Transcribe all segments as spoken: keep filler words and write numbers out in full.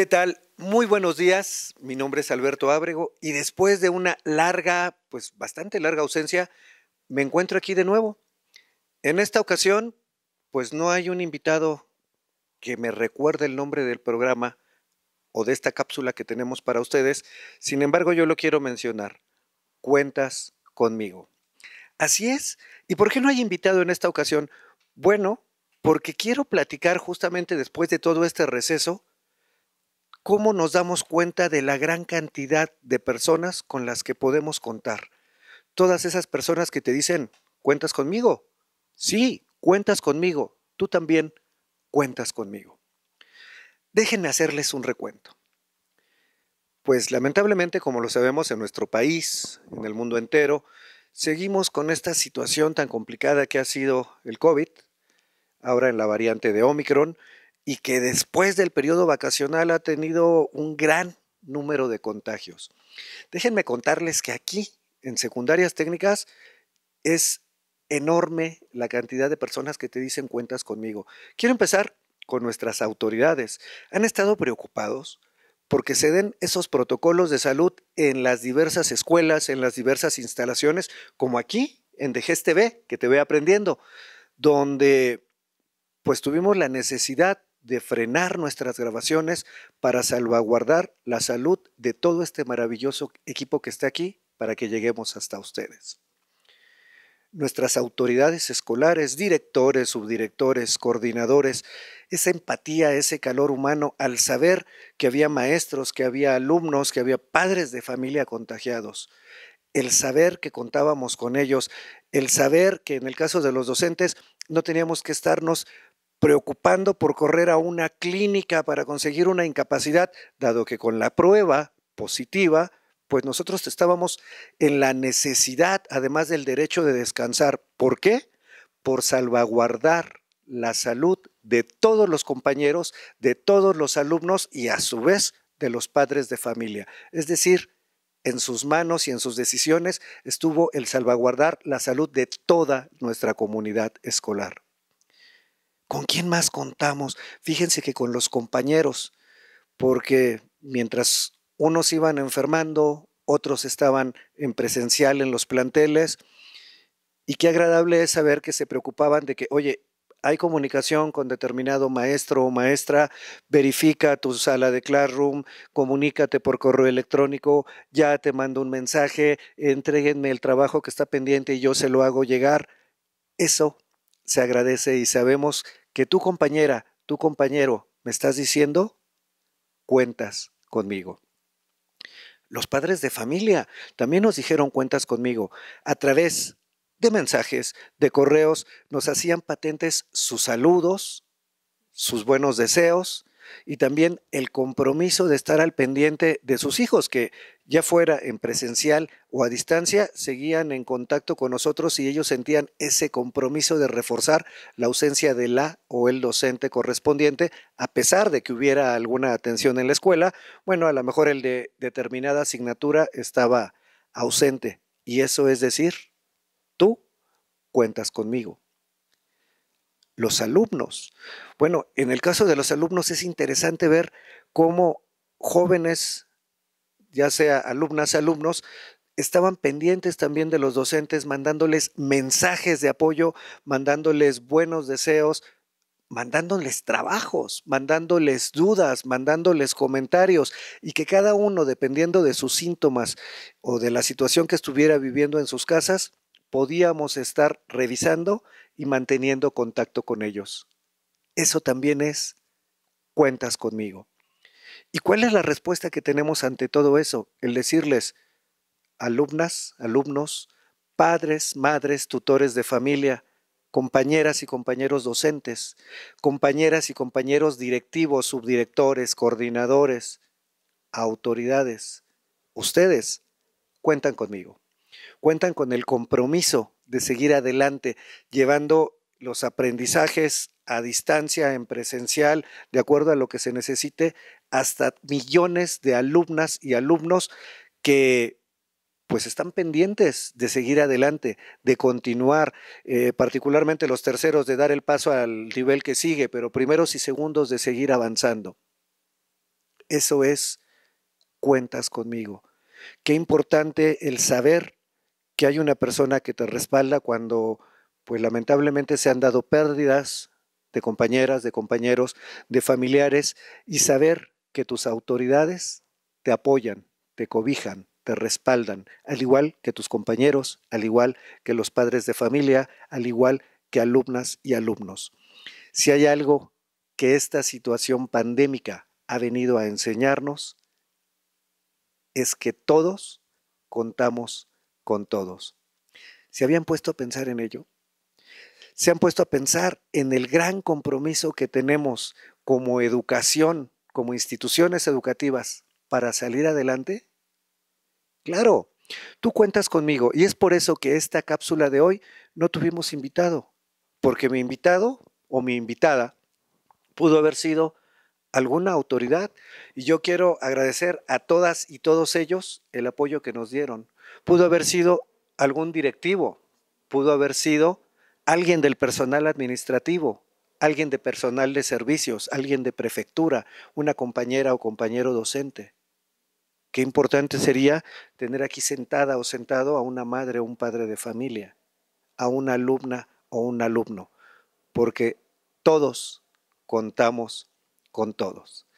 ¿Qué tal? Muy buenos días, mi nombre es Alberto Ábrego y después de una larga, pues bastante larga ausencia, me encuentro aquí de nuevo. En esta ocasión, pues no hay un invitado que me recuerde el nombre del programa o de esta cápsula que tenemos para ustedes, sin embargo yo lo quiero mencionar, Cuentas conmigo. Así es, ¿y por qué no hay invitado en esta ocasión? Bueno, porque quiero platicar justamente después de todo este receso, ¿cómo nos damos cuenta de la gran cantidad de personas con las que podemos contar? Todas esas personas que te dicen, ¿cuentas conmigo? Sí, cuentas conmigo. Tú también cuentas conmigo. Déjenme hacerles un recuento. Pues lamentablemente, como lo sabemos en nuestro país, en el mundo entero, seguimos con esta situación tan complicada que ha sido el COVID, ahora en la variante de Omicron, y que después del periodo vacacional ha tenido un gran número de contagios. Déjenme contarles que aquí, en secundarias técnicas, es enorme la cantidad de personas que te dicen cuentas conmigo. Quiero empezar con nuestras autoridades. Han estado preocupados porque se den esos protocolos de salud en las diversas escuelas, en las diversas instalaciones, como aquí, en D G E S T T V, que te voy aprendiendo, donde pues tuvimos la necesidad de frenar nuestras grabaciones para salvaguardar la salud de todo este maravilloso equipo que está aquí para que lleguemos hasta ustedes. Nuestras autoridades escolares, directores, subdirectores, coordinadores, esa empatía, ese calor humano al saber que había maestros, que había alumnos, que había padres de familia contagiados, el saber que contábamos con ellos, el saber que en el caso de los docentes no teníamos que estarnos preocupando por correr a una clínica para conseguir una incapacidad, dado que con la prueba positiva, pues nosotros estábamos en la necesidad, además del derecho de descansar. ¿Por qué? Por salvaguardar la salud de todos los compañeros, de todos los alumnos y a su vez de los padres de familia. Es decir, en sus manos y en sus decisiones estuvo el salvaguardar la salud de toda nuestra comunidad escolar. ¿Con quién más contamos? Fíjense que con los compañeros, porque mientras unos iban enfermando, otros estaban en presencial en los planteles, y qué agradable es saber que se preocupaban de que, oye, hay comunicación con determinado maestro o maestra, verifica tu sala de Classroom, comunícate por correo electrónico, ya te mando un mensaje, entréguenme el trabajo que está pendiente y yo se lo hago llegar. Eso se agradece y sabemos que tu compañera, tu compañero, me estás diciendo, cuentas conmigo. Los padres de familia también nos dijeron cuentas conmigo. A través de mensajes, de correos, nos hacían patentes sus saludos, sus buenos deseos y también el compromiso de estar al pendiente de sus hijos, que ya fuera en presencial o a distancia, seguían en contacto con nosotros y ellos sentían ese compromiso de reforzar la ausencia de la o el docente correspondiente, a pesar de que hubiera alguna atención en la escuela. Bueno, a lo mejor el de determinada asignatura estaba ausente y eso es decir, tú cuentas conmigo. Los alumnos. Bueno, en el caso de los alumnos es interesante ver cómo jóvenes, ya sea alumnas, alumnos, estaban pendientes también de los docentes, mandándoles mensajes de apoyo, mandándoles buenos deseos, mandándoles trabajos, mandándoles dudas, mandándoles comentarios, y que cada uno, dependiendo de sus síntomas o de la situación que estuviera viviendo en sus casas, podíamos estar revisando y manteniendo contacto con ellos. Eso también es cuentas conmigo. ¿Y cuál es la respuesta que tenemos ante todo eso? El decirles, alumnas, alumnos, padres, madres, tutores de familia, compañeras y compañeros docentes, compañeras y compañeros directivos, subdirectores, coordinadores, autoridades, ustedes cuentan conmigo. Cuentan con el compromiso de seguir adelante, llevando los aprendizajes a distancia, en presencial, de acuerdo a lo que se necesite, hasta millones de alumnas y alumnos que pues están pendientes de seguir adelante, de continuar, eh, particularmente los terceros, de dar el paso al nivel que sigue, pero primeros y segundos de seguir avanzando. Eso es Cuentas conmigo. Qué importante el saber que hay una persona que te respalda cuando, pues lamentablemente, se han dado pérdidas de compañeras, de compañeros, de familiares, y saber que tus autoridades te apoyan, te cobijan, te respaldan, al igual que tus compañeros, al igual que los padres de familia, al igual que alumnas y alumnos. Si hay algo que esta situación pandémica ha venido a enseñarnos, es que todos contamos con todos. ¿Se habían puesto a pensar en ello? ¿Se han puesto a pensar en el gran compromiso que tenemos como educación, como instituciones educativas, para salir adelante? Claro, tú cuentas conmigo, y es por eso que esta cápsula de hoy no tuvimos invitado, porque mi invitado o mi invitada pudo haber sido alguna autoridad, y yo quiero agradecer a todas y todos ellos el apoyo que nos dieron. Pudo haber sido algún directivo, pudo haber sido alguien del personal administrativo, alguien de personal de servicios, alguien de prefectura, una compañera o compañero docente. Qué importante sería tener aquí sentada o sentado a una madre o un padre de familia, a una alumna o un alumno, porque todos contamos con todos.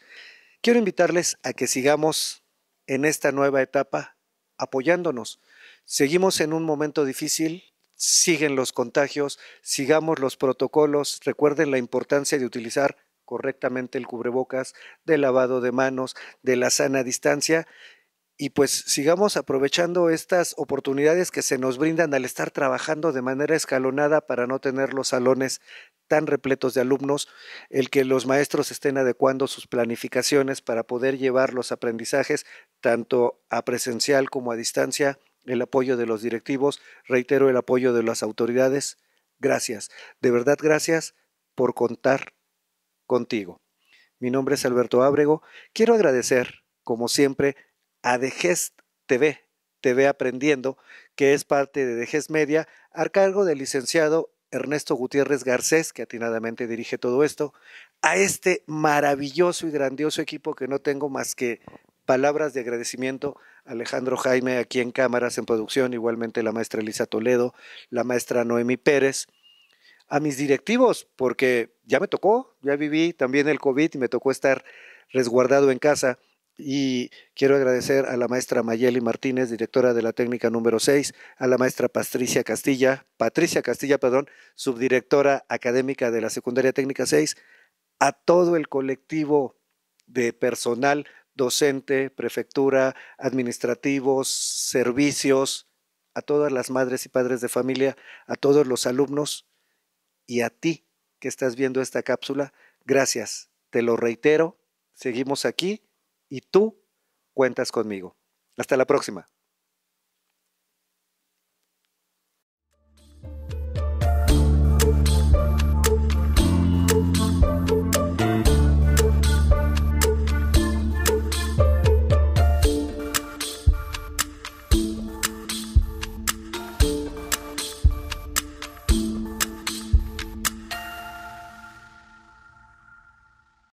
Quiero invitarles a que sigamos en esta nueva etapa apoyándonos. Seguimos en un momento difícil, siguen los contagios, sigamos los protocolos, recuerden la importancia de utilizar correctamente el cubrebocas, del lavado de manos, de la sana distancia, y pues sigamos aprovechando estas oportunidades que se nos brindan al estar trabajando de manera escalonada para no tener los salones tan repletos de alumnos, el que los maestros estén adecuando sus planificaciones para poder llevar los aprendizajes tanto a presencial como a distancia, el apoyo de los directivos, reitero, el apoyo de las autoridades. Gracias, de verdad gracias por contar contigo. Mi nombre es Alberto Ábrego. Quiero agradecer, como siempre, a D G E S T T V, T V Aprendiendo, que es parte de D G E S T Media, a cargo del licenciado Ernesto Gutiérrez Garcés, que atinadamente dirige todo esto, a este maravilloso y grandioso equipo que no tengo más que palabras de agradecimiento, Alejandro Jaime aquí en cámaras, en producción, igualmente la maestra Elisa Toledo, la maestra Noemi Pérez, a mis directivos, porque ya me tocó, ya viví también el COVID y me tocó estar resguardado en casa. Y quiero agradecer a la maestra Mayeli Martínez, directora de la técnica número seis, a la maestra Patricia Castilla, Patricia Castilla, perdón, subdirectora académica de la secundaria técnica seis, a todo el colectivo de personal docente, prefectura, administrativos, servicios, a todas las madres y padres de familia, a todos los alumnos y a ti que estás viendo esta cápsula. Gracias, te lo reitero, seguimos aquí. Y tú cuentas conmigo. Hasta la próxima.